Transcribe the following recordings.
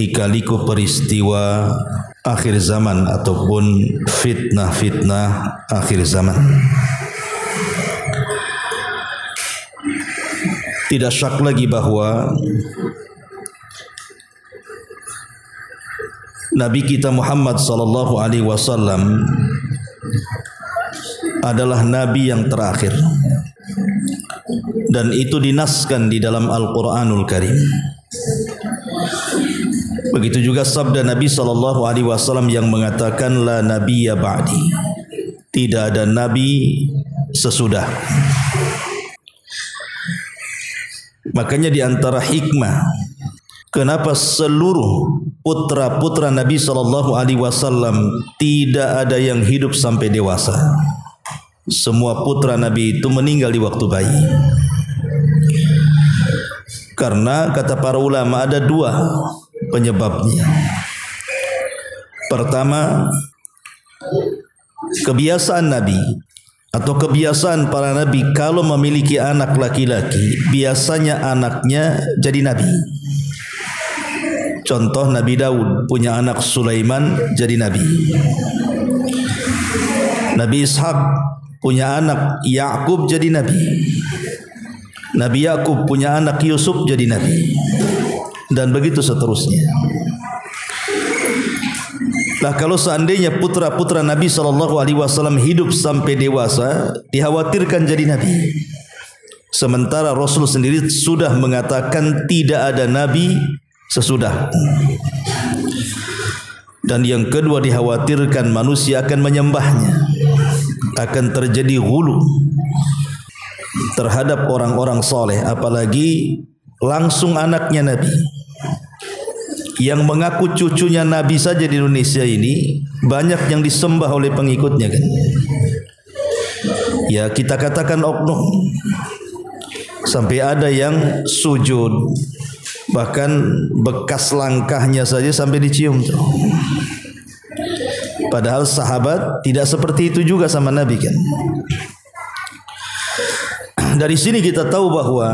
lika-liku peristiwa akhir zaman ataupun fitnah-fitnah akhir zaman. Tidak syak lagi bahwa Nabi kita Muhammad Shallallahu Alaihi Wasallam adalah Nabi yang terakhir, dan itu dinaskan di dalam Al-Quranul Karim. Begitu juga sabda Nabi Shallallahu Alaihi Wasallam yang mengatakan la nabiyya ba'di, tidak ada nabi sesudah. Makanya di antara hikmah kenapa seluruh putra-putra Nabi Shallallahu Alaihi Wasallam tidak ada yang hidup sampai dewasa. Semua putra Nabi itu meninggal di waktu bayi. Karena kata para ulama ada dua penyebabnya. Pertama, kebiasaan Nabi atau kebiasaan para nabi kalau memiliki anak laki-laki, biasanya anaknya jadi nabi. Contoh Nabi Daud punya anak Sulaiman jadi nabi. Nabi Ishak punya anak Yakub jadi nabi. Nabi Yakub punya anak Yusuf jadi nabi. Dan begitu seterusnya. Nah, kalau seandainya putra-putra Nabi Shallallahu Alaihi Wasallam hidup sampai dewasa, dikhawatirkan jadi nabi. Sementara Rasul sendiri sudah mengatakan tidak ada nabi sesudah. Dan yang kedua, dikhawatirkan manusia akan menyembahnya, akan terjadi ghulu terhadap orang-orang soleh, apalagi langsung anaknya nabi. Yang mengaku cucunya nabi saja di Indonesia ini banyak yang disembah oleh pengikutnya, kan? Ya, kita katakan oknum. Sampai ada yang sujud, bahkan bekas langkahnya saja sampai dicium. Padahal sahabat tidak seperti itu juga sama nabi, kan? Dari sini kita tahu bahwa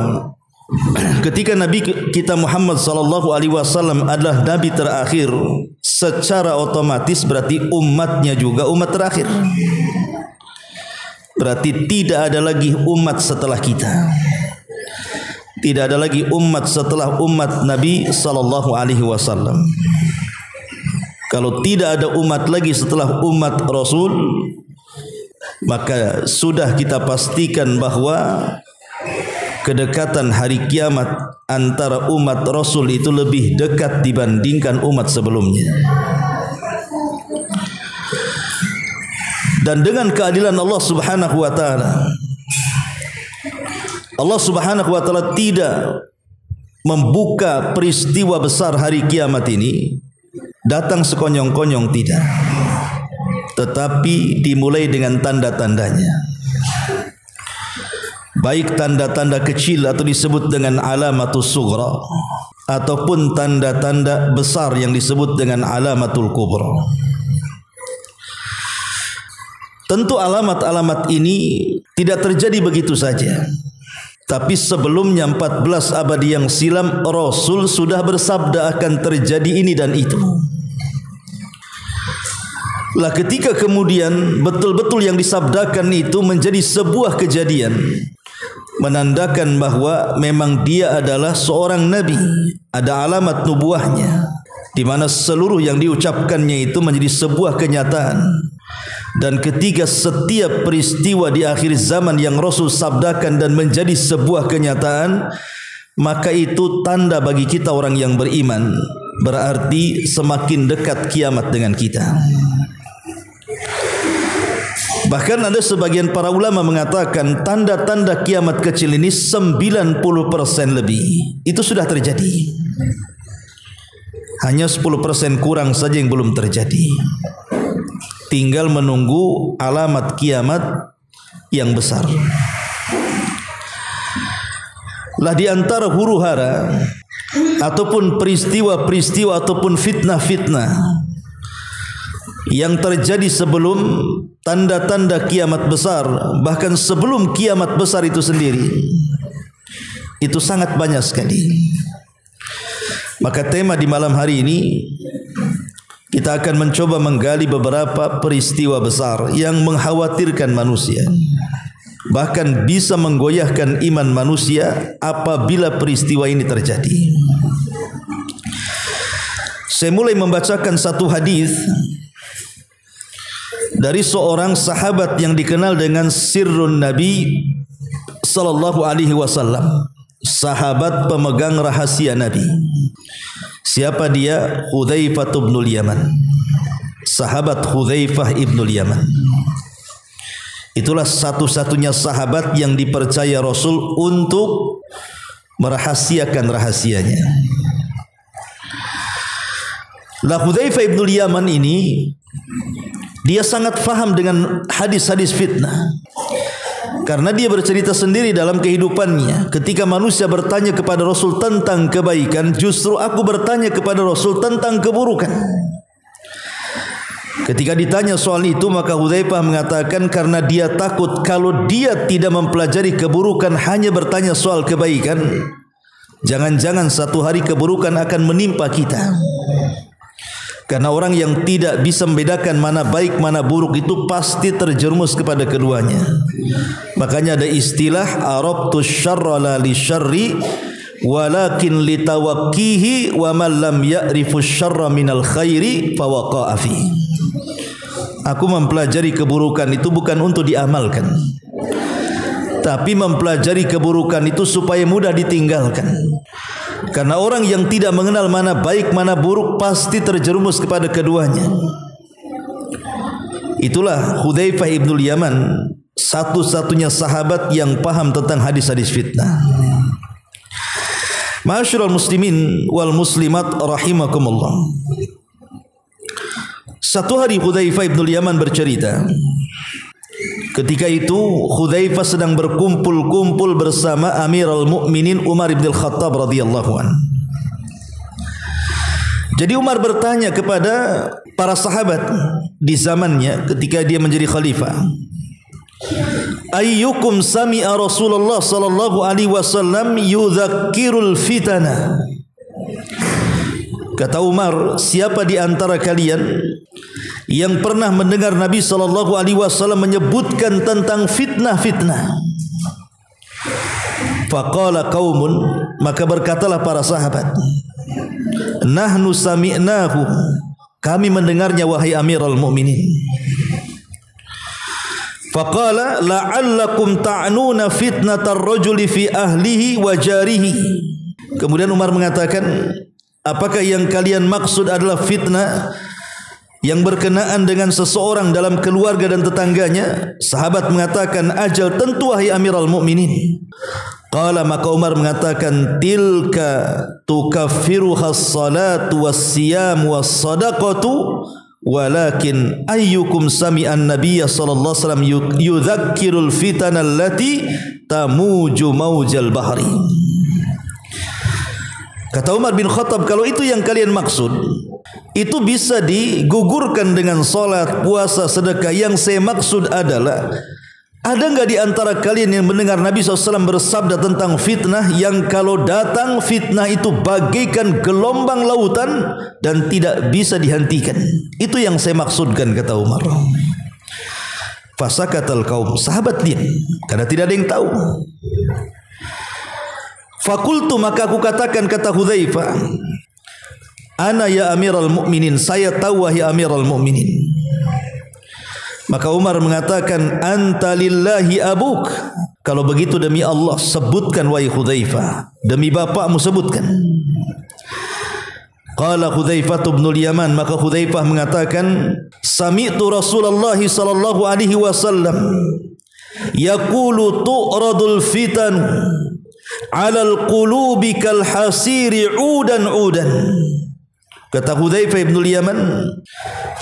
ketika Nabi kita Muhammad Shallallahu Alaihi Wasallam adalah Nabi terakhir, secara otomatis berarti umatnya juga umat terakhir. Berarti tidak ada lagi umat setelah kita, tidak ada lagi umat setelah umat Nabi Shallallahu Alaihi Wasallam. Kalau tidak ada umat lagi setelah umat Rasul, maka sudah kita pastikan bahwa kedekatan hari kiamat antara umat Rasul itu lebih dekat dibandingkan umat sebelumnya. Dan dengan keadilan Allah Subhanahu wa Ta'ala, Allah Subhanahu wa Ta'ala tidak membuka peristiwa besar hari kiamat ini datang sekonyong-konyong, tidak. Tetapi dimulai dengan tanda-tandanya. Baik tanda-tanda kecil atau disebut dengan alamatus sughra, ataupun tanda-tanda besar yang disebut dengan alamatul kubra. Tentu alamat-alamat ini tidak terjadi begitu saja. Tapi sebelumnya 14 abad yang silam Rasul sudah bersabda akan terjadi ini dan itu. Lah, ketika kemudian betul-betul yang disabdakan itu menjadi sebuah kejadian, menandakan bahwa memang dia adalah seorang nabi, ada alamat nubuahnya, di mana seluruh yang diucapkannya itu menjadi sebuah kenyataan. Dan ketika setiap peristiwa di akhir zaman yang Rasul sabdakan dan menjadi sebuah kenyataan, maka itu tanda bagi kita orang yang beriman, berarti semakin dekat kiamat dengan kita. Bahkan ada sebagian para ulama mengatakan tanda-tanda kiamat kecil ini 90% lebih itu sudah terjadi. Hanya 10% kurang saja yang belum terjadi. Tinggal menunggu alamat kiamat yang besar. Lah, di antara huru-hara ataupun peristiwa-peristiwa ataupun fitnah-fitnah yang terjadi sebelum tanda-tanda kiamat besar, bahkan sebelum kiamat besar itu sendiri, itu sangat banyak sekali. Maka tema di malam hari ini kita akan mencoba menggali beberapa peristiwa besar yang mengkhawatirkan manusia, bahkan bisa menggoyahkan iman manusia apabila peristiwa ini terjadi. Saya mulai membacakan satu hadis dari seorang sahabat yang dikenal dengan Sirrun Nabi Shallallahu Alaihi Wasallam, sahabat pemegang rahasia Nabi. Siapa dia? Hudzaifah Ibnul Yaman, sahabat Hudzaifah Ibnul Yaman. Itulah satu-satunya sahabat yang dipercaya Rasul untuk merahasiakan rahasianya. Lah, Hudzaifah Ibnul Yaman ini dia sangat faham dengan hadis-hadis fitnah, karena dia bercerita sendiri dalam kehidupannya. Ketika manusia bertanya kepada Rasul tentang kebaikan, justru aku bertanya kepada Rasul tentang keburukan. Ketika ditanya soal itu, maka Hudzaifah mengatakan karena dia takut kalau dia tidak mempelajari keburukan, hanya bertanya soal kebaikan, jangan-jangan satu hari keburukan akan menimpa kita. Karena orang yang tidak bisa membedakan mana baik mana buruk itu pasti terjerumus kepada keduanya. Makanya ada istilah arabtu syarra la li syarri walakin litawakkihi wa man lam ya'rifu syarra minal khairi fawaqa'a fi. Aku mempelajari keburukan itu bukan untuk diamalkan, tapi mempelajari keburukan itu supaya mudah ditinggalkan. Karena orang yang tidak mengenal mana baik mana buruk pasti terjerumus kepada keduanya. Itulah Hudzaifah Ibnul Yaman, satu-satunya sahabat yang paham tentang hadis-hadis fitnah. Ma'asyiral muslimin wal muslimat rahimakumullah. Satu hari Hudzaifah Ibnul Yaman bercerita, ketika itu Hudzaifah sedang berkumpul-kumpul bersama Amirul Mukminin Umar ibn Al-Khattab radhiyallahu an. Jadi Umar bertanya kepada para sahabat di zamannya ketika dia menjadi khalifah, ayyukum sami'a Rasulullah sallallahu alaihi wasallam yudzakkirul fitana. Kata Umar, siapa di antara kalian yang pernah mendengar Nabi Shallallahu Alaihi Wasallam menyebutkan tentang fitnah-fitnah? Faqala qaumun, maka berkatalah para sahabat, nahnu sami'nahu, kami mendengarnya wahai Amirul Mukminin. Faqala la'allakum ta'nuna fitnatar rajuli fi ahlihi wa jarihi. Kemudian Umar mengatakan, apakah yang kalian maksud adalah fitnah yang berkenaan dengan seseorang dalam keluarga dan tetangganya? Sahabat mengatakan, ajal tentu wahai Amirul Mukminin. Qala, maka Umar mengatakan, tilka tukaffiruha as-salatu was-siyam was-sadaqatu walakin ayyukum sami'an nabiyya sallallahu alaihi wasallam yudzakkirul fitana allati tamuju maujal bahri. Kata Umar bin Khattab, kalau itu yang kalian maksud, itu bisa digugurkan dengan sholat, puasa, sedekah. Yang saya maksud adalah, ada nggak di antara kalian yang mendengar Nabi SAW bersabda tentang fitnah yang kalau datang fitnah itu bagaikan gelombang lautan dan tidak bisa dihentikan? Itu yang saya maksudkan, kata Umar. Fasakatal kaum, sahabat diam karena tidak ada yang tahu. Fakultu, maka aku katakan, kata Hudzaifah, ana ya Amirul Mukminin, saya tahu wahai Amirul Mukminin. Maka Umar mengatakan, anta lillahi abuk, kalau begitu demi Allah sebutkan wahai Hudzaifah, demi bapakmu sebutkan. Qala Hudzaifah ibnul Yaman, maka Hudzaifah mengatakan, sami'tu Rasulullah sallallahu alaihi wasallam yaqulu tu'radul fitan alal qulubi kal hasiri udan udan. Kata Hudzaifah Ibnul Yaman,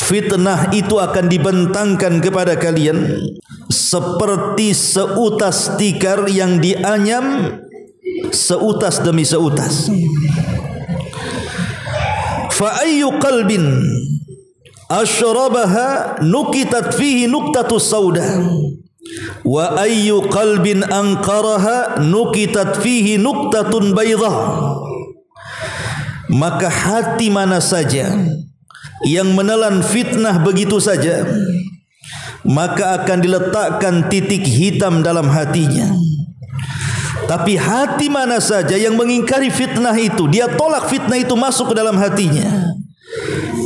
fitnah itu akan dibentangkan kepada kalian seperti seutas tikar yang dianyam seutas demi seutas. Fa ayyu qalbin asyrabaha nukitat fihi nuktatu sauda wa ayyu qalbin anqaraha nukitat fihi nuktatun baydah. Maka hati mana saja yang menelan fitnah begitu saja, maka akan diletakkan titik hitam dalam hatinya. Tapi hati mana saja yang mengingkari fitnah itu, dia tolak fitnah itu masuk ke dalam hatinya,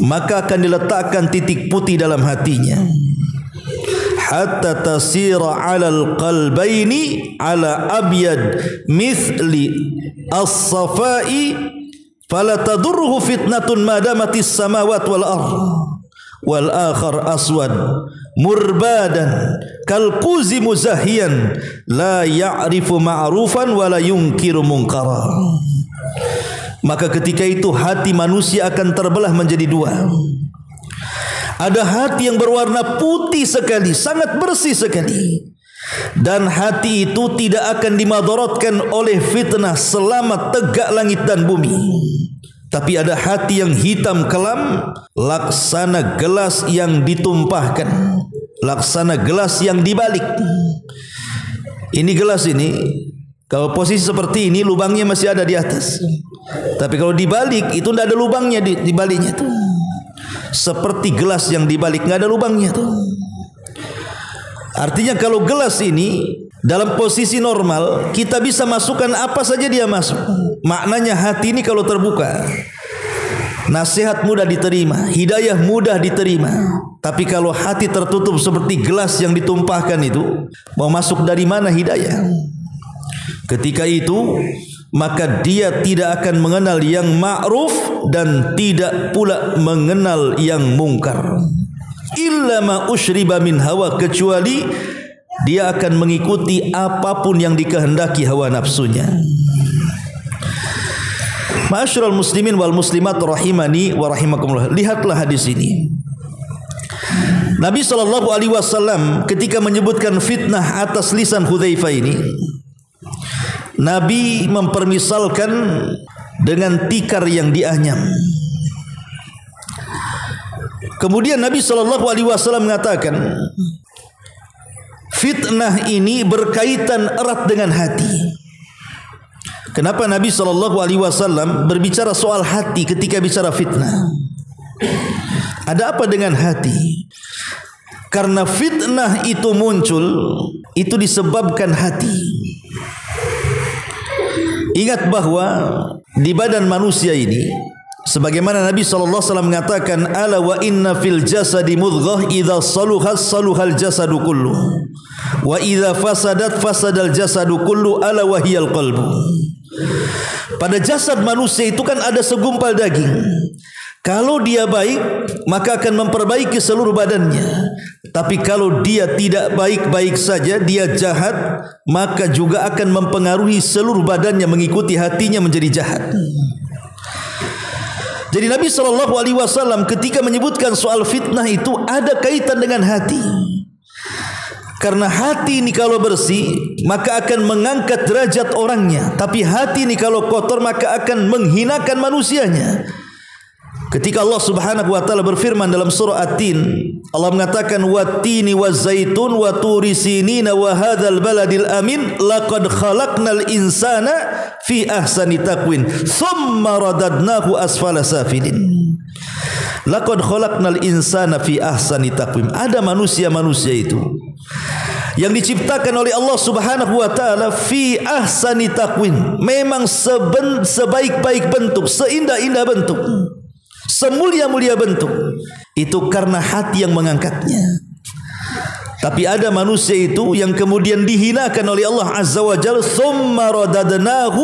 maka akan diletakkan titik putih dalam hatinya. Hatta tasira 'alal qalbaini 'ala abyad mithli as-safai fala tadurruhu fitnatun madamatis samawati wal ardh wal akhar aswad murbadan kalquzi muzahiyan la ya'rifu ma'rufan wa la yunkiru munkara. Maka ketika itu hati manusia akan terbelah menjadi dua. Ada hati yang berwarna putih sekali, sangat bersih sekali, dan hati itu tidak akan dimadorotkan oleh fitnah selama tegak langit dan bumi. Tapi ada hati yang hitam kelam, laksana gelas yang ditumpahkan, laksana gelas yang dibalik. Ini gelas ini kalau posisi seperti ini lubangnya masih ada di atas, tapi kalau dibalik itu tidak ada lubangnya di baliknya tuh. Seperti gelas yang dibalik, nggak ada lubangnya tuh. Artinya kalau gelas ini dalam posisi normal, kita bisa masukkan apa saja dia masuk. Maknanya hati ini kalau terbuka, nasihat mudah diterima, hidayah mudah diterima. Tapi kalau hati tertutup seperti gelas yang ditumpahkan itu, mau masuk dari mana hidayah? Ketika itu maka dia tidak akan mengenal yang ma'ruf dan tidak pula mengenal yang mungkar. Illa ma usyriba min hawa, kecuali dia akan mengikuti apapun yang dikehendaki hawa nafsunya. Ma'asyiral muslimin wal muslimat rahimani wa rahimakumullah. Lihatlah hadis ini. Nabi Shallallahu Alaihi Wasallam ketika menyebutkan fitnah atas lisan Hudzaifah ini, Nabi mempermisalkan dengan tikar yang dianyam. Kemudian Nabi Shallallahu Alaihi Wasallam mengatakan, fitnah ini berkaitan erat dengan hati. Kenapa Nabi Shallallahu Alaihi Wasallam berbicara soal hati ketika bicara fitnah? Ada apa dengan hati? Karena fitnah itu muncul, itu disebabkan hati. Ingat bahwa di badan manusia ini, sebagaimana Nabi Shallallahu Alaihi Wasallam mengatakan, ala wa inna fil jasadi mudghah idza saluhat saluhal jasadu kullu wa idza fasadat fasadal jasadu kullu ala wa hiyal qalbu. Pada jasad manusia itu kan ada segumpal daging. Kalau dia baik, maka akan memperbaiki seluruh badannya. Tapi kalau dia tidak baik-baik saja, dia jahat, maka juga akan mempengaruhi seluruh badannya, mengikuti hatinya menjadi jahat. Jadi Nabi Shallallahu Alaihi Wasallam ketika menyebutkan soal fitnah itu ada kaitan dengan hati. Karena hati ini kalau bersih, maka akan mengangkat derajat orangnya. Tapi hati ini kalau kotor, maka akan menghinakan manusianya. Ketika Allah Subhanahu wa taala berfirman dalam surah At-Tin, Allah mengatakan wat-tini waz-zaitun wa turisinin wa hadzal baladil amin laqad khalaqnal insana fi ahsani taqwin tsumma radadnahu asfala safilin. Laqad khalaqnal insana fi ahsani taqwim. Ada manusia-manusia itu yang diciptakan oleh Allah Subhanahu wa taala fi ahsani taqwim, memang sebaik-baik bentuk, seindah-indah bentuk, semulia-mulia bentuk. Itu karena hati yang mengangkatnya. Tapi ada manusia itu yang kemudian dihinakan oleh Allah Azza wa Jalla, tsumma radadnahu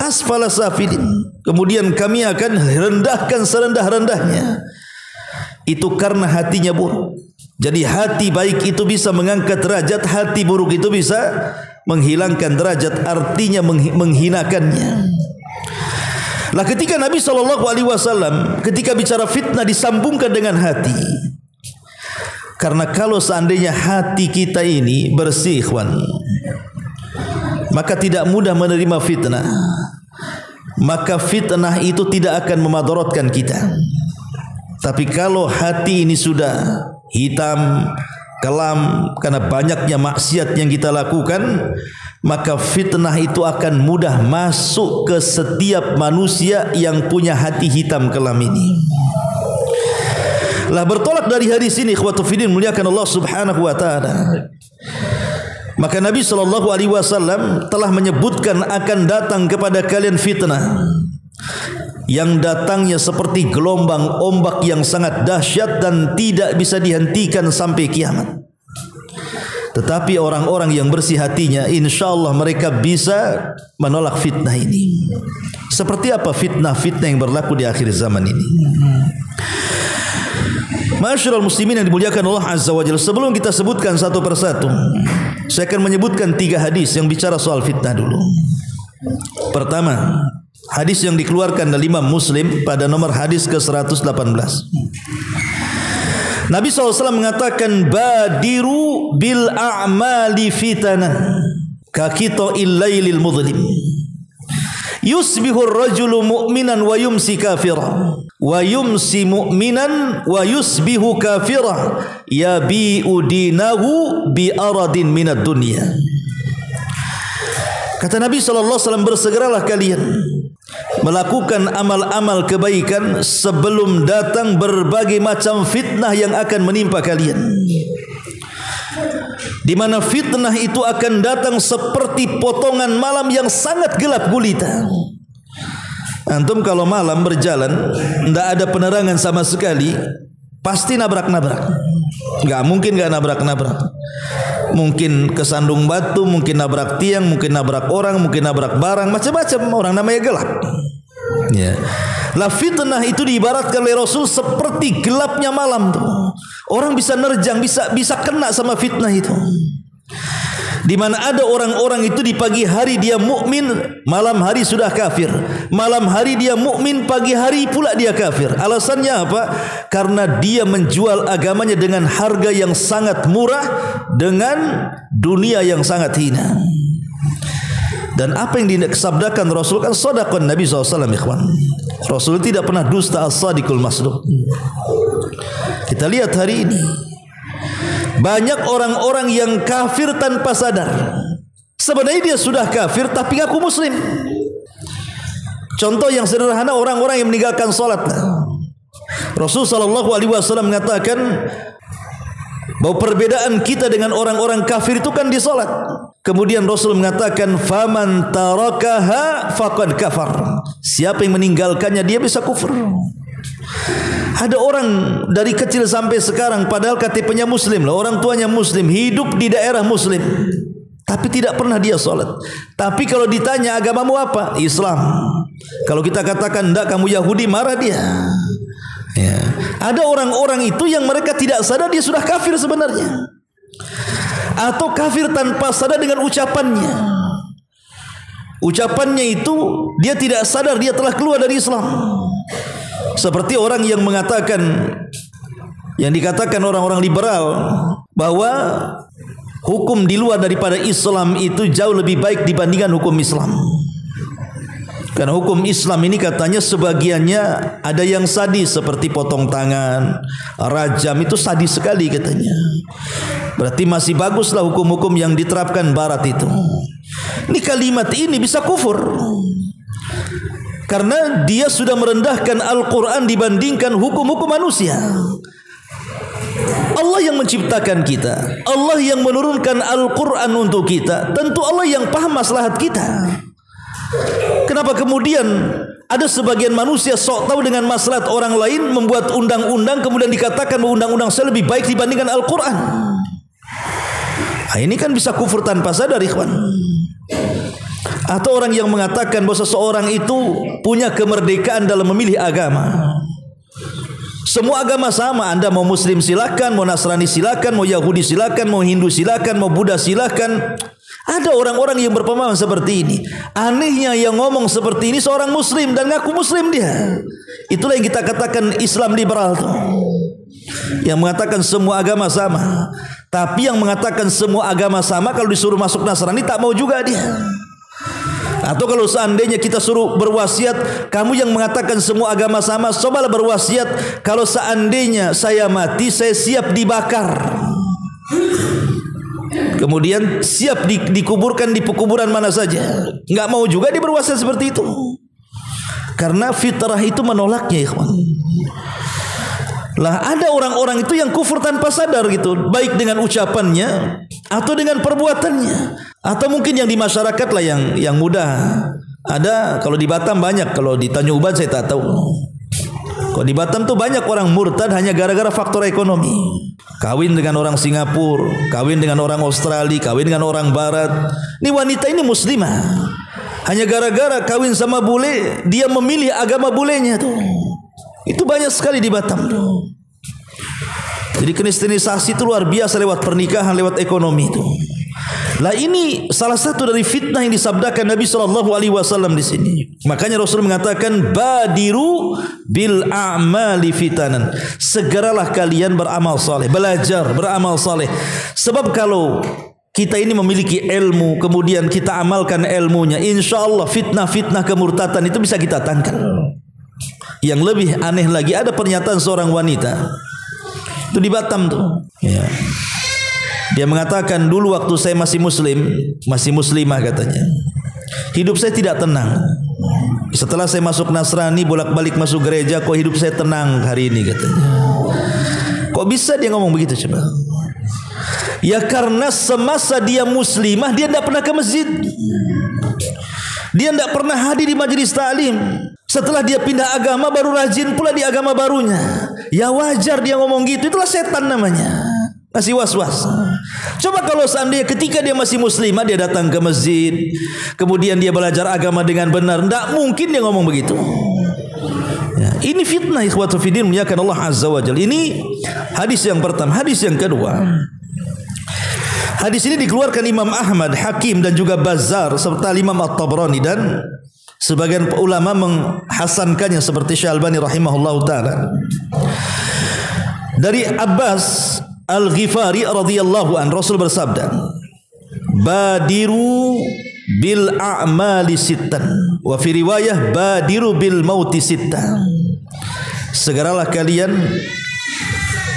asfala safilin. Kemudian kami akan rendahkan serendah-rendahnya. Itu karena hatinya buruk. Jadi hati baik itu bisa mengangkat derajat, hati buruk itu bisa menghilangkan derajat, artinya menghinakannya. Lah ketika Nabi Shallallahu Alaihi Wasallam ketika bicara fitnah disambungkan dengan hati, karena kalau seandainya hati kita ini bersih, ikhwan, maka tidak mudah menerima fitnah, maka fitnah itu tidak akan memadorotkan kita. Tapi kalau hati ini sudah hitam kelam karena banyaknya maksiat yang kita lakukan, maka fitnah itu akan mudah masuk ke setiap manusia yang punya hati hitam kelam ini. Lah bertolak dari hadis ini, ikhwatu fillah muliakan Allah Subhanahu wa taala. Maka Nabi Shallallahu Alaihi Wasallam telah menyebutkan akan datang kepada kalian fitnah yang datangnya seperti gelombang ombak yang sangat dahsyat dan tidak bisa dihentikan sampai kiamat. Tetapi orang-orang yang bersih hatinya, insya Allah mereka bisa menolak fitnah ini. Seperti apa fitnah-fitnah yang berlaku di akhir zaman ini? Ma'asyiral muslimin yang dimuliakan Allah Azza wa Jalla, sebelum kita sebutkan satu persatu, saya akan menyebutkan 3 hadis yang bicara soal fitnah dulu. Pertama, hadis yang dikeluarkan dari Imam Muslim pada nomor hadis ke-118. Nabi SAW mengatakan, badiru bil a'mali fitanan kakito illailil mudhlim yusbihur rajulu mu'minan wa yumsi kafirah wa yumsi mu'minan wa yusbihu kafirah yabi'u dinahu bi aradin minad dunya. Kata Nabi SAW, bersegeralah kalian melakukan amal-amal kebaikan sebelum datang berbagai macam fitnah yang akan menimpa kalian, di mana fitnah itu akan datang seperti potongan malam yang sangat gelap gulita. Antum kalau malam berjalan tidak ada penerangan sama sekali, pasti nabrak-nabrak. Nggak mungkin nggak nabrak-nabrak. Mungkin kesandung batu, mungkin nabrak tiang, mungkin nabrak orang, mungkin nabrak barang, macam-macam. Orang namanya gelap. Ya. Lah fitnah itu diibaratkan oleh Rasul seperti gelapnya malam tuh. Orang bisa nerjang, bisa kena sama fitnah itu. Di mana ada orang-orang itu di pagi hari dia mukmin, malam hari sudah kafir. Malam hari dia mukmin, pagi hari pula dia kafir. Alasannya apa? Karena dia menjual agamanya dengan harga yang sangat murah, dengan dunia yang sangat hina. Dan apa yang disabdakan Rasul kan sadaqan Nabi SAW, ikhwan. Rasul tidak pernah dusta, as-sadiqul masduq. Kita lihat hari ini banyak orang-orang yang kafir tanpa sadar. Sebenarnya dia sudah kafir tapi ngaku muslim. Contoh yang sederhana, orang-orang yang meninggalkan sholat. Rasul Shallallahu Alaihi Wasallam mengatakan bahwa perbedaan kita dengan orang-orang kafir itu kan di sholat. Kemudian Rasul mengatakan, faman tarakaha faqad kafar. Siapa yang meninggalkannya dia bisa kufur. Ada orang dari kecil sampai sekarang padahal KTP-nya muslim lah, orang tuanya muslim, hidup di daerah muslim, tapi tidak pernah dia sholat. Tapi kalau ditanya agamamu apa? Islam. Kalau kita katakan enggak, kamu Yahudi, marah dia. Ya. Ada orang-orang itu yang mereka tidak sadar dia sudah kafir sebenarnya, atau kafir tanpa sadar dengan ucapannya. Ucapannya itu dia tidak sadar dia telah keluar dari Islam. Seperti orang yang mengatakan, yang dikatakan orang-orang liberal, bahwa hukum di luar daripada Islam itu jauh lebih baik dibandingkan hukum Islam. Karena hukum Islam ini katanya sebagiannya ada yang sadis, seperti potong tangan, rajam, itu sadis sekali katanya. Berarti masih baguslah hukum-hukum yang diterapkan Barat itu. Ini kalimat ini bisa kufur. Karena dia sudah merendahkan Al-Quran dibandingkan hukum-hukum manusia. Allah yang menciptakan kita, Allah yang menurunkan Al-Quran untuk kita, tentu Allah yang paham maslahat kita. Kenapa kemudian ada sebagian manusia sok tahu dengan maslahat orang lain, membuat undang-undang, kemudian dikatakan bahwa undang-undang saya lebih baik dibandingkan Al-Quran? Nah, ini kan bisa kufur tanpa sadar, ikhwan. Atau orang yang mengatakan bahwa seseorang itu punya kemerdekaan dalam memilih agama. Semua agama sama, Anda mau Muslim silakan, mau Nasrani silakan, mau Yahudi silakan, mau Hindu silakan, mau Buddha silakan. Ada orang-orang yang berpemahaman seperti ini. Anehnya yang ngomong seperti ini seorang Muslim dan ngaku Muslim dia. Itulah yang kita katakan Islam liberal tuh. Yang mengatakan semua agama sama. Tapi yang mengatakan semua agama sama, kalau disuruh masuk Nasrani tak mau juga dia. Atau kalau seandainya kita suruh berwasiat, kamu yang mengatakan semua agama sama, cobalah berwasiat, kalau seandainya saya mati, saya siap dibakar. Kemudian siap dikuburkan di pekuburan mana saja. Nggak mau juga dia berpuasa seperti itu. Karena fitrah itu menolaknya, ikhwan. Lah ada orang-orang itu yang kufur tanpa sadar gitu. Baik dengan ucapannya atau dengan perbuatannya. Atau mungkin yang di masyarakat lah yang mudah. Ada kalau di Batam banyak. Kalau di Tanjung Uban saya tak tahu. Kalau di Batam tuh banyak orang murtad hanya gara-gara faktor ekonomi. Kawin dengan orang Singapura, kawin dengan orang Australia, kawin dengan orang Barat. Ini wanita ini muslimah. Hanya gara-gara kawin sama bule, dia memilih agama bulenya tuh. Itu banyak sekali di Batam tuh. Jadi kristenisasi itu luar biasa lewat pernikahan, lewat ekonomi itu. Lah ini salah satu dari fitnah yang disabdakan Nabi Shallallahu Alaihi Wasallam di sini. Makanya Rasul mengatakan badiru bil a'mali fitanan. Segeralah kalian beramal saleh, belajar beramal saleh. Sebab kalau kita ini memiliki ilmu, kemudian kita amalkan ilmunya, insya Allah fitnah-fitnah kemurtatan itu bisa kita tangkal. Yang lebih aneh lagi ada pernyataan seorang wanita itu di Batam tuh. Ya. Dia mengatakan dulu waktu saya masih muslim, masih muslimah katanya, hidup saya tidak tenang. Setelah saya masuk Nasrani bolak-balik masuk gereja, kok hidup saya tenang hari ini katanya. Kok bisa dia ngomong begitu coba? Ya karena semasa dia muslimah dia tidak pernah ke masjid. Dia tidak pernah hadir di majelis ta'lim. Setelah dia pindah agama baru rajin pula di agama barunya. Ya wajar dia ngomong gitu. Itulah setan namanya. Masih was-was. Coba kalau seandainya ketika dia masih muslimah dia datang ke masjid, kemudian dia belajar agama dengan benar, tidak mungkin dia ngomong begitu. Ya, ini fitnah, ikhwatu fidin, muliakan Allah Azza wa Jalla. Ini hadis yang pertama. Hadis yang kedua, hadis ini dikeluarkan Imam Ahmad, Hakim dan juga Bazzar serta Imam At-Tabrani, dan sebagian ulama menghasankannya seperti Syalbani rahimahullahu taala. Dari Abbas Al-Ghifari radhiyallahu an, Rasul bersabda, badiru bil a'mali sittan wa fi riwayah badiru bil mauti sittan. Segeralah kalian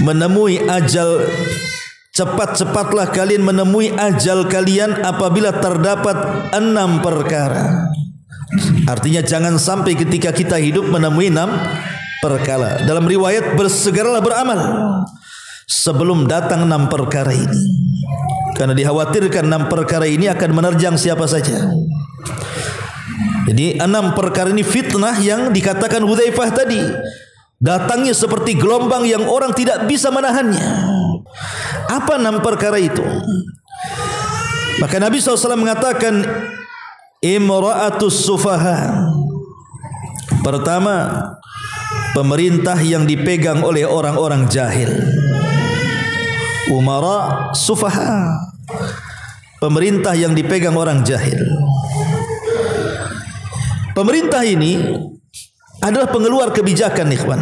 menemui ajal, cepat-cepatlah kalian menemui ajal kalian apabila terdapat 6 perkara. Artinya jangan sampai ketika kita hidup menemui 6 perkara. Dalam riwayat bersegeralah beramal sebelum datang 6 perkara ini. Karena dikhawatirkan 6 perkara ini akan menerjang siapa saja. Jadi 6 perkara ini fitnah yang dikatakan Hudzaifah tadi. Datangnya seperti gelombang yang orang tidak bisa menahannya. Apa 6 perkara itu? Maka Nabi SAW mengatakan imra'atus sufaha. Pertama, pemerintah yang dipegang oleh orang-orang jahil. Umara sufaha, pemerintah yang dipegang orang jahil. Pemerintah ini adalah pengeluar kebijakan, ikhwan.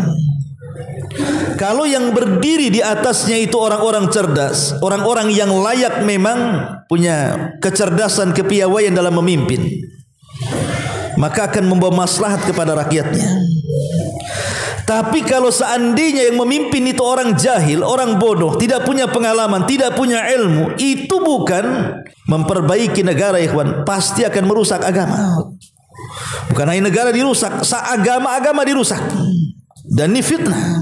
Kalau yang berdiri di atasnya itu orang-orang cerdas, orang-orang yang layak memang punya kecerdasan, kepiawaian dalam memimpin, maka akan membawa maslahat kepada rakyatnya. Tapi kalau seandainya yang memimpin itu orang jahil, orang bodoh, tidak punya pengalaman, tidak punya ilmu, itu bukan memperbaiki negara, ikhwan. Pasti akan merusak agama. Bukan hanya negara dirusak, agama-agama dirusak. Dan ini fitnah.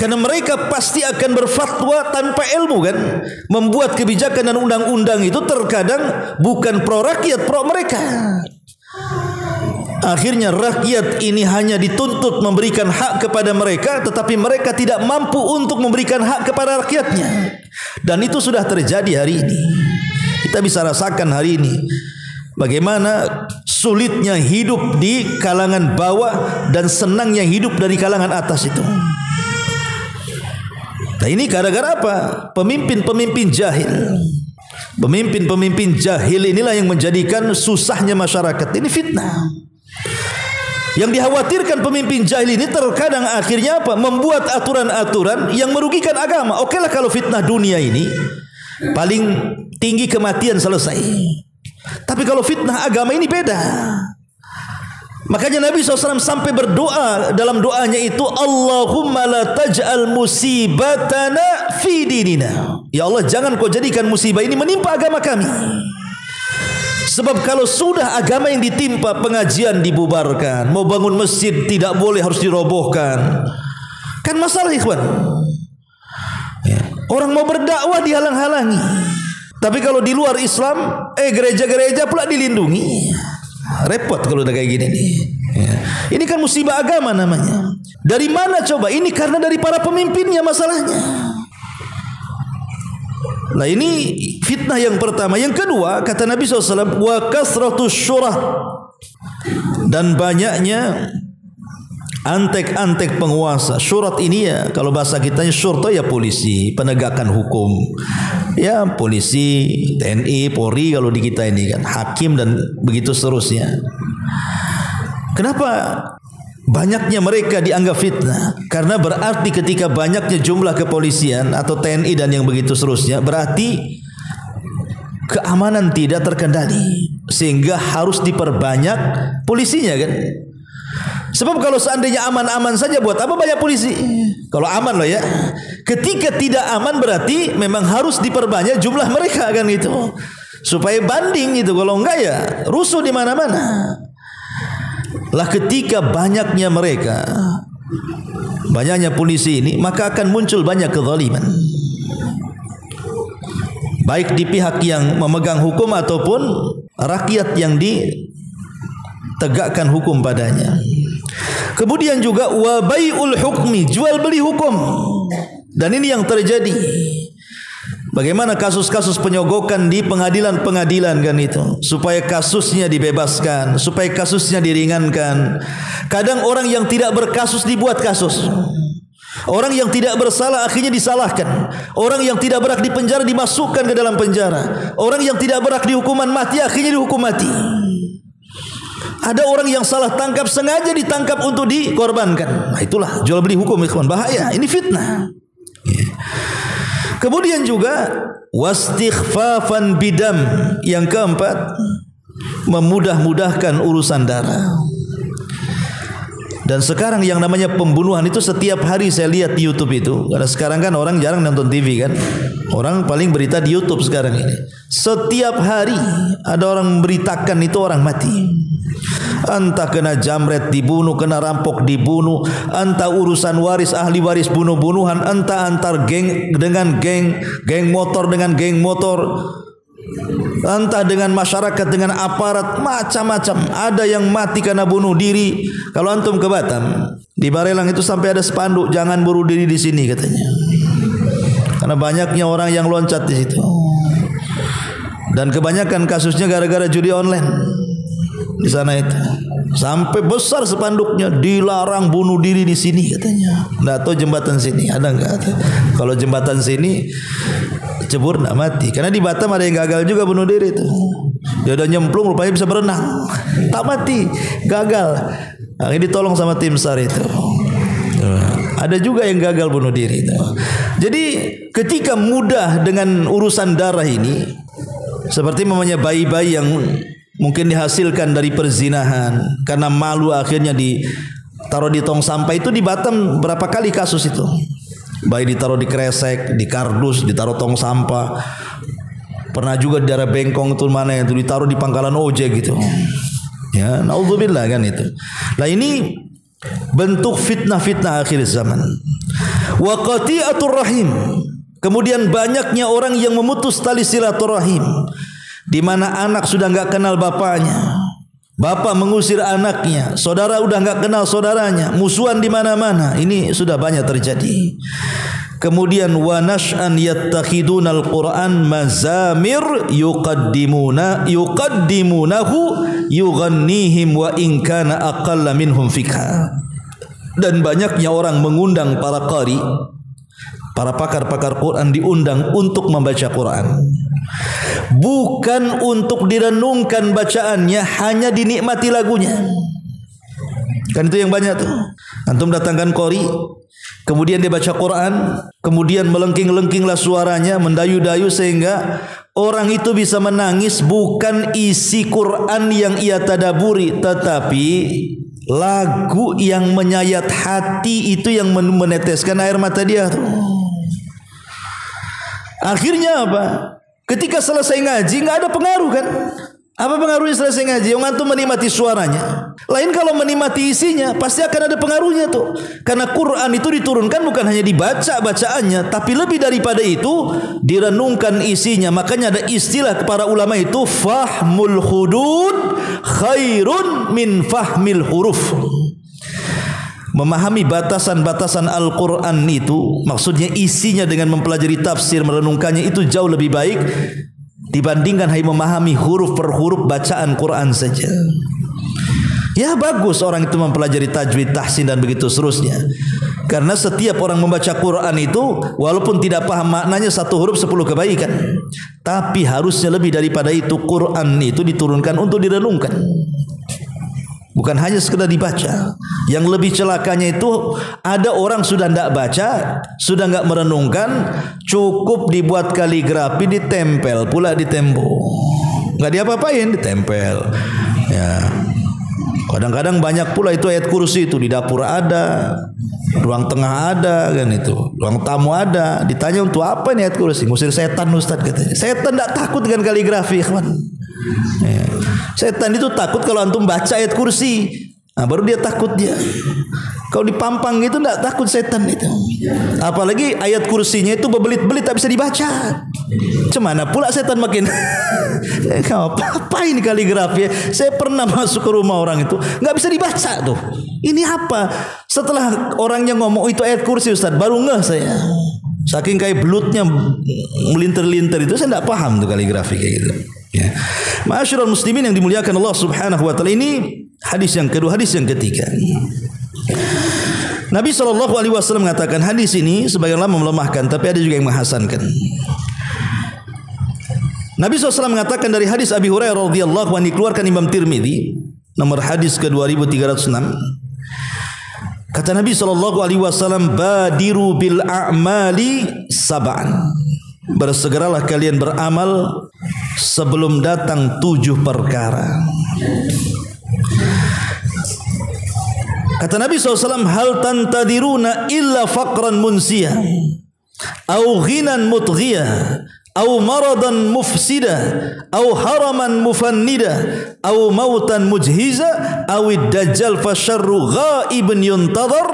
Karena mereka pasti akan berfatwa tanpa ilmu kan. Membuat kebijakan dan undang-undang itu terkadang bukan pro rakyat, pro mereka. Akhirnya rakyat ini hanya dituntut memberikan hak kepada mereka, tetapi mereka tidak mampu untuk memberikan hak kepada rakyatnya. Dan itu sudah terjadi hari ini. Kita bisa rasakan hari ini bagaimana sulitnya hidup di kalangan bawah dan senangnya hidup dari kalangan atas itu. Nah ini gara-gara apa? Pemimpin-pemimpin jahil. Pemimpin-pemimpin jahil inilah yang menjadikan susahnya masyarakat. Ini fitnah. Yang dikhawatirkan pemimpin jahil ini terkadang akhirnya apa? Membuat aturan-aturan yang merugikan agama. Oke lah kalau fitnah dunia ini paling tinggi kematian selesai. Tapi kalau fitnah agama ini beda. Makanya Nabi SAW sampai berdoa, dalam doanya itu Allahumma la taj'al musibatana fi dinina. Ya Allah, jangan kau jadikan musibah ini menimpa agama kami. Sebab kalau sudah agama yang ditimpa, pengajian dibubarkan, mau bangun masjid tidak boleh, harus dirobohkan. Kan masalah, ikhwan. Orang mau berdakwah dihalang-halangi. Tapi kalau di luar Islam, gereja-gereja pula dilindungi. Repot kalau udah kayak gini nih. Ini kan musibah agama namanya. Dari mana coba? Ini karena dari para pemimpinnya masalahnya. Nah, ini fitnah yang pertama. Yang kedua, kata Nabi SAW, wa kasratus syurah, dan banyaknya antek-antek penguasa. Syurat ini ya, kalau bahasa kitanya syurta ya polisi, penegakan hukum. Ya polisi, TNI, Polri kalau di kita ini kan, hakim dan begitu seterusnya. Kenapa banyaknya mereka dianggap fitnah? Karena berarti ketika banyaknya jumlah kepolisian atau TNI dan yang begitu seterusnya, berarti keamanan tidak terkendali, sehingga harus diperbanyak polisinya kan. Sebab kalau seandainya aman-aman saja, buat apa banyak polisi? Kalau aman loh ya. Ketika tidak aman berarti memang harus diperbanyak jumlah mereka kan gitu, supaya banding gitu. Kalau enggak ya rusuh di mana-mana. Lah ketika banyaknya mereka, banyaknya polisi ini, maka akan muncul banyak kezaliman, baik di pihak yang memegang hukum ataupun rakyat yang ditegakkan hukum padanya. Kemudian juga wabaiul hukmi, jual beli hukum. Dan ini yang terjadi. Bagaimana kasus-kasus penyogokan di pengadilan-pengadilan kan itu, supaya kasusnya dibebaskan, supaya kasusnya diringankan. Kadang orang yang tidak berkasus dibuat kasus, orang yang tidak bersalah akhirnya disalahkan, orang yang tidak berhak di penjara dimasukkan ke dalam penjara, orang yang tidak berhak di hukuman mati akhirnya dihukum mati. Ada orang yang salah tangkap sengaja ditangkap untuk dikorbankan. Nah itulah jual beli hukum, ikhwan, bahaya, ini fitnah. Kemudian juga wastighfafan bidam, yang keempat, memudah-mudahkan urusan darah. Dan sekarang yang namanya pembunuhan itu setiap hari saya lihat di YouTube itu. Karena sekarang kan orang jarang nonton TV kan, orang paling berita di YouTube sekarang ini. Setiap hari ada orang memberitakan itu orang mati. Entah kena jamret dibunuh, kena rampok dibunuh, entah urusan waris, ahli waris bunuh-bunuhan, entah antar geng dengan geng, geng motor dengan geng motor, entah dengan masyarakat dengan aparat, macam-macam. Ada yang mati karena bunuh diri. Kalau antum ke Batam, di Barelang itu sampai ada spanduk, jangan bunuh diri di sini katanya, karena banyaknya orang yang loncat di situ. Dan kebanyakan kasusnya gara-gara judi online di sana itu. Sampai besar spanduknya, dilarang bunuh diri di sini katanya. Nggak tahu jembatan sini ada nggak? Kalau jembatan sini cebur nggak mati. Karena di Batam ada yang gagal juga bunuh diri itu. Dia udah nyemplung rupanya bisa berenang, tak mati, gagal. Nah, ini ditolong sama tim SAR itu. Ada juga yang gagal bunuh diri itu. Jadi ketika mudah dengan urusan darah ini, seperti namanya bayi-bayi yang mungkin dihasilkan dari perzinahan, karena malu akhirnya ditaruh di tong sampah. Itu di Batam berapa kali kasus itu. Bayi ditaruh di kresek, di kardus, ditaruh tong sampah. Pernah juga di daerah Bengkong itu, mana itu ditaruh di pangkalan ojek gitu. Ya, naudzubillah kan itu. Nah ini bentuk fitnah-fitnah akhir zaman. Wa qati'atur rahim. Kemudian banyaknya orang yang memutus tali silaturahim, di mana anak sudah nggak kenal bapaknya, bapak mengusir anaknya, saudara udah nggak kenal saudaranya, musuhan di mana-mana. Ini sudah banyak terjadi. Kemudian wanashan yattakhidunal Quran mazamir yuqaddimunahu yughannihim wa in kana aqalla minhum fikha. Dan banyaknya orang mengundang para qari, para pakar-pakar Quran diundang untuk membaca Quran. Bukan untuk direnungkan bacaannya, hanya dinikmati lagunya. Kan itu yang banyak tuh. Antum datangkan qori, kemudian dia baca Quran, kemudian melengking-lengkinglah suaranya, mendayu-dayu sehingga Orang itu bisa menangis bukan isi Quran yang ia tadaburi, tetapi lagu yang menyayat hati itu yang meneteskan air mata dia. Akhirnya apa? Ketika selesai ngaji nggak ada pengaruh kan? Apa pengaruhnya selesai ngaji? Yang antum menikmati suaranya. Lain kalau menikmati isinya, pasti akan ada pengaruhnya tuh. Karena Quran itu diturunkan bukan hanya dibaca bacaannya, tapi lebih daripada itu direnungkan isinya. Makanya ada istilah para ulama itu, fahmul hudud khairun min fahmil huruf. Memahami batasan-batasan Al-Quran itu, maksudnya isinya, dengan mempelajari tafsir, merenungkannya, itu jauh lebih baik dibandingkan hanya memahami huruf per huruf bacaan Quran saja. Ya bagus orang itu mempelajari tajwid, tahsin dan begitu seterusnya. Karena setiap orang membaca Quran itu, walaupun tidak paham maknanya, satu huruf 10 kebaikan. Tapi harusnya lebih daripada itu. Quran itu diturunkan untuk direnungkan, bukan hanya sekedar dibaca. Yang lebih celakanya itu, ada orang sudah tidak baca, sudah tidak merenungkan, cukup dibuat kaligrafi, ditempel pula di tembok, nggak diapa-apain, ditempel. Ya, kadang-kadang banyak pula itu ayat kursi itu, di dapur ada, ruang tengah ada kan, itu ruang tamu ada. Ditanya untuk apa nih ayat kursi? Ngusir setan Ustaz katanya. Setan tidak takut dengan kaligrafi, ikhwan. Ya. Setan itu takut kalau antum baca ayat kursi. Nah, baru dia takut dia. Kalau dipampang itu tidak takut setan itu. Apalagi ayat kursinya itu berbelit-belit tak bisa dibaca. Cemana pula setan makin. Apa ini kaligrafi? Saya pernah masuk ke rumah orang itu, nggak bisa dibaca tuh. Ini apa? Setelah orangnya ngomong itu ayat kursi Ustaz, baru ngeh saya. Saking kayak belutnya melintir-lintir itu, saya tidak paham tuh kaligrafi kayak gitu. Ya. Ma'asyiral muslimin yang dimuliakan Allah Subhanahu wa taala, ini hadis yang kedua. Hadis yang ketiga, Nabi Shallallahu Alaihi Wasallam mengatakan, hadis ini sebagian ulama melemahkan, tapi ada juga yang menghasankan. Nabi SAW mengatakan dari hadis Abi Hurairah radhiyallahu anhu, dikeluarkan Imam Tirmidzi, nomor hadis ke 2306. Kata Nabi Shallallahu Alaihi Wasallam, badiru bil a'mali sab'an. Bersegeralah kalian beramal sebelum datang 7 perkara. Kata Nabi SAW, hal tantadiruna illa faqran munsiyah, au ghinan mutghiyah, au maradan mufsidah, au haraman mufannidah, au mautan mujhiza, au dajjal fasyarru ghaibun yuntadhar,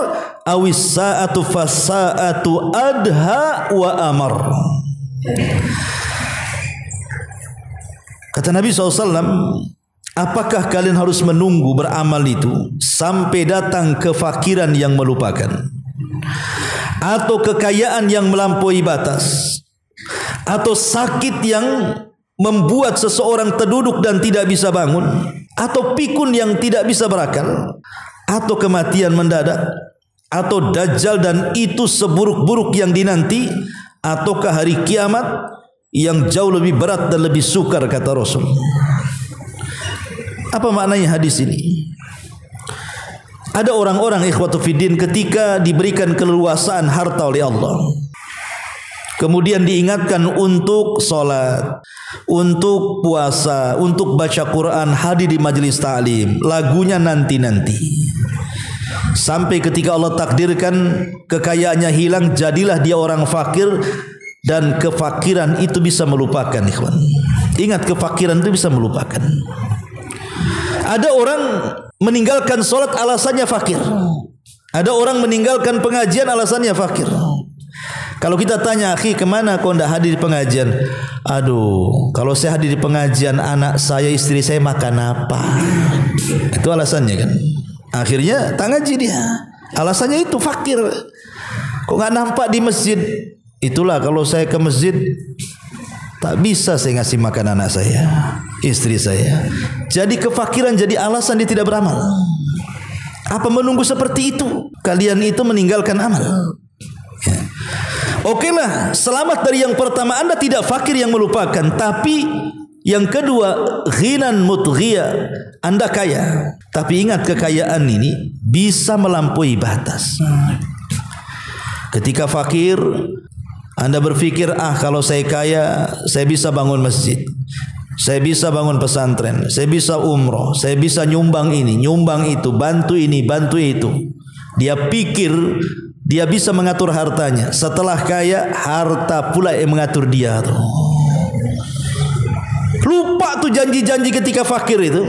au sa'atu fasa'atu adha wa amar. Kata Nabi SAW, apakah kalian harus menunggu beramal itu sampai datang kefakiran yang melupakan, atau kekayaan yang melampaui batas, atau sakit yang membuat seseorang terduduk dan tidak bisa bangun, atau pikun yang tidak bisa berakal, atau kematian mendadak, atau dajjal dan itu seburuk-buruk yang dinanti, ataukah hari kiamat yang jauh lebih berat dan lebih sukar, kata Rasul. Apa maknanya hadis ini? Ada orang-orang, ikhwatu fiddin, ketika diberikan keleluasaan harta oleh Allah, kemudian diingatkan untuk sholat, untuk puasa, untuk baca Quran, hadir di majelis ta'lim, lagunya nanti-nanti. Sampai ketika Allah takdirkan kekayaannya hilang, jadilah dia orang fakir, dan kefakiran itu bisa melupakan, ikhwan. Ingat, kefakiran itu bisa melupakan. Ada orang meninggalkan sholat alasannya fakir. Ada orang meninggalkan pengajian alasannya fakir. Kalau kita tanya, akhi kemana kau tidak hadir di pengajian? Aduh, kalau saya hadir di pengajian, anak saya, istri saya makan apa? Itu alasannya kan. Akhirnya tak ngaji dia, alasannya itu fakir. Kok nggak nampak di masjid? Itulah, kalau saya ke masjid tak bisa saya ngasih makan anak saya, istri saya. Jadi kefakiran jadi alasan dia tidak beramal. Apa menunggu seperti itu? Kalian itu meninggalkan amal. Ya. Oke lah, selamat dari yang pertama, Anda tidak fakir yang melupakan. Tapi yang kedua, ghinan mutghiyah, Anda kaya. Tapi ingat, kekayaan ini bisa melampaui batas. Ketika fakir, Anda berpikir, kalau saya kaya, saya bisa bangun masjid, saya bisa bangun pesantren, saya bisa umroh, saya bisa nyumbang ini, nyumbang itu, bantu ini, bantu itu. Dia pikir dia bisa mengatur hartanya. Setelah kaya, harta pula yang mengatur dia. Lupa tuh janji-janji ketika fakir itu.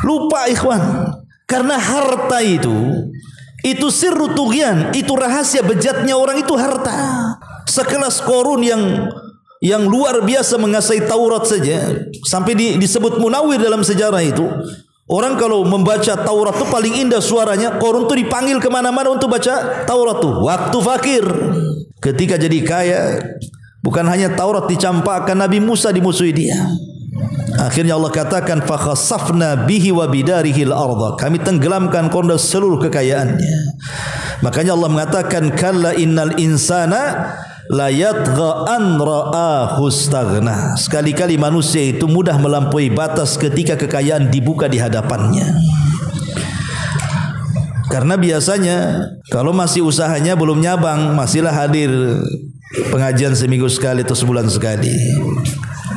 Lupa, ikhwan. Karena harta itu sirru tughyan, itu rahasia bejatnya orang itu harta. Sekelas Qarun yang luar biasa menguasai Taurat saja, sampai disebut munawir dalam sejarah itu. Orang kalau membaca Taurat tuh paling indah suaranya. Qarun tuh dipanggil kemana-mana untuk baca Taurat tuh waktu fakir. Ketika jadi kaya, bukan hanya Taurat dicampakkan, Nabi Musa dimusuhi dia. Akhirnya Allah katakan, fakhasafna bihi wa bidarihil arda, kami tenggelamkan Qarun seluruh kekayaannya. Makanya Allah mengatakan, kalla innal insana la yatgha an ra'ahu istaghna. Sekali-kali manusia itu mudah melampaui batas ketika kekayaan dibuka di hadapannya. Karena biasanya kalau masih usahanya belum nyabang, masihlah hadir pengajian seminggu sekali atau sebulan sekali.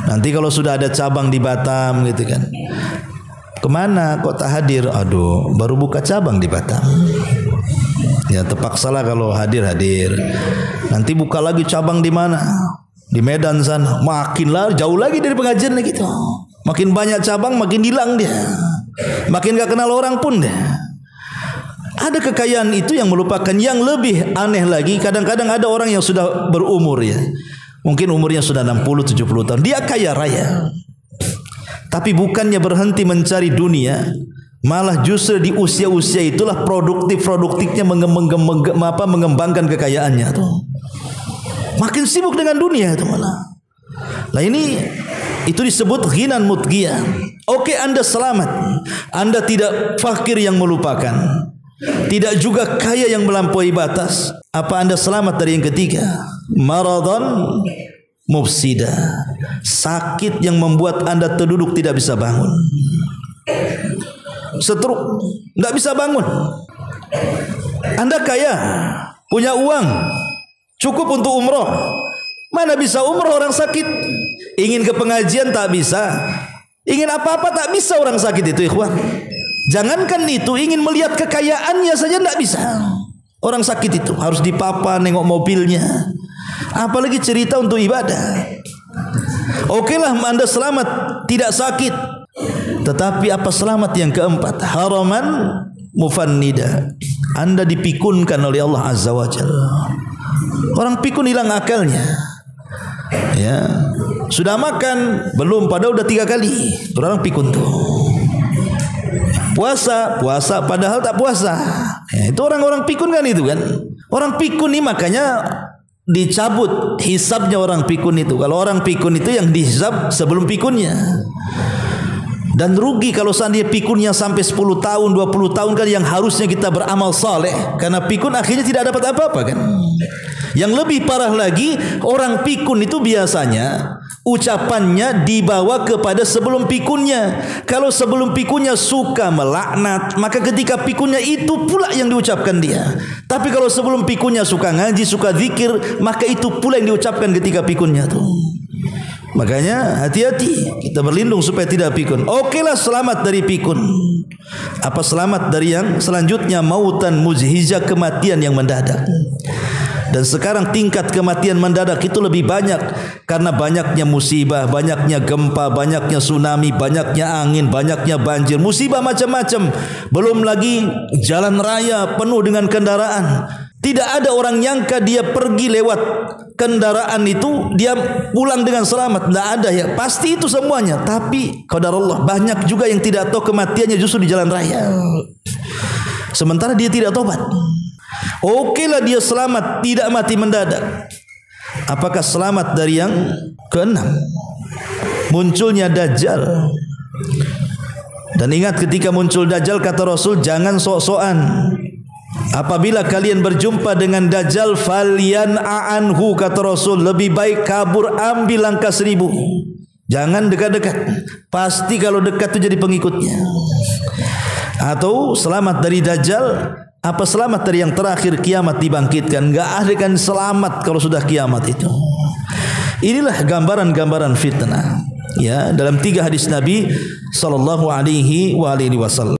Nanti kalau sudah ada cabang di Batam gitu kan, kemana kok tak hadir? Aduh, baru buka cabang di Batam. Ya terpaksalah kalau hadir. Nanti buka lagi cabang di mana? Di Medan sana. Makinlah jauh lagi dari pengajian lagi tuh. Makin banyak cabang, makin hilang dia. Makin gak kenal orang pun dia. Ada kekayaan itu yang melupakan. Yang lebih aneh lagi, kadang-kadang ada orang yang sudah berumur ya, mungkin umurnya sudah 60-70 tahun, dia kaya raya, tapi bukannya berhenti mencari dunia, malah justru di usia-usia itulah produktif-produktifnya mengembangkan kekayaannya tuh. Makin sibuk dengan dunia itu malah. Nah ini, itu disebut ghinan mutghiyah. Oke, Anda selamat, Anda tidak fakir yang melupakan, tidak juga kaya yang melampaui batas. Apa Anda selamat dari yang ketiga? Maradon mufsida, sakit yang membuat Anda terduduk tidak bisa bangun. Setruk, nggak bisa bangun. Anda kaya, punya uang, cukup untuk umroh. Mana bisa umroh orang sakit? Ingin ke pengajian tak bisa, ingin apa-apa tak bisa orang sakit itu, ikhwan. Jangankan itu, ingin melihat kekayaannya saja tidak bisa. Orang sakit itu harus dipapa, nengok mobilnya, apalagi cerita untuk ibadah. Oke lah, Anda selamat, tidak sakit. Tetapi apa selamat yang keempat? Haraman mufannida, Anda dipikunkan oleh Allah Azza wa Jalla. Orang pikun hilang akalnya. Ya, sudah makan belum? Padahal udah 3 kali. Orang pikun tuh. Puasa padahal tak puasa. Ya, itu orang-orang pikun kan itu kan. Orang pikun ini makanya dicabut hisabnya orang pikun itu. Kalau orang pikun itu yang dihisab sebelum pikunnya. Dan rugi kalau seandainya pikunnya sampai 10 tahun, 20 tahun kan yang harusnya kita beramal saleh. Karena pikun akhirnya tidak dapat apa-apa kan. Yang lebih parah lagi, orang pikun itu biasanya ucapannya dibawa kepada sebelum pikunnya. Kalau sebelum pikunnya suka melaknat, maka ketika pikunnya itu pula yang diucapkan dia. Tapi kalau sebelum pikunnya suka ngaji, suka zikir, maka itu pula yang diucapkan ketika pikunnya tuh. Makanya hati-hati, kita berlindung supaya tidak pikun. Oke lah, selamat dari pikun. Apa selamat dari yang selanjutnya? Mautan muzhijah, kematian yang mendadak. Dan sekarang tingkat kematian mendadak itu lebih banyak karena banyaknya musibah, banyaknya gempa, banyaknya tsunami, banyaknya angin, banyaknya banjir, musibah macam-macam. Belum lagi jalan raya penuh dengan kendaraan. Tidak ada orang nyangka dia pergi lewat kendaraan itu dia pulang dengan selamat. Tidak ada ya, pasti itu semuanya. Tapi qadarullah, banyak juga yang tidak tahu kematiannya justru di jalan raya. Sementara dia tidak tobat. Oke lah, dia selamat, tidak mati mendadak. Apakah selamat dari yang keenam? Munculnya Dajjal. Dan ingat, ketika muncul Dajjal, kata Rasul, jangan sok-sokan. Apabila kalian berjumpa dengan Dajjal, falyan'a anhu, kata Rasul, lebih baik kabur, ambil langkah 1000. Jangan dekat-dekat. Pasti kalau dekat itu jadi pengikutnya. Atau selamat dari Dajjal, Apa selamat dari yang terakhir kiamat dibangkitkan? Nggak ada kan selamat kalau sudah kiamat itu. Inilah gambaran-gambaran fitnah. Ya, dalam 3 hadis Nabi Shallallahu Alaihi Wasallam.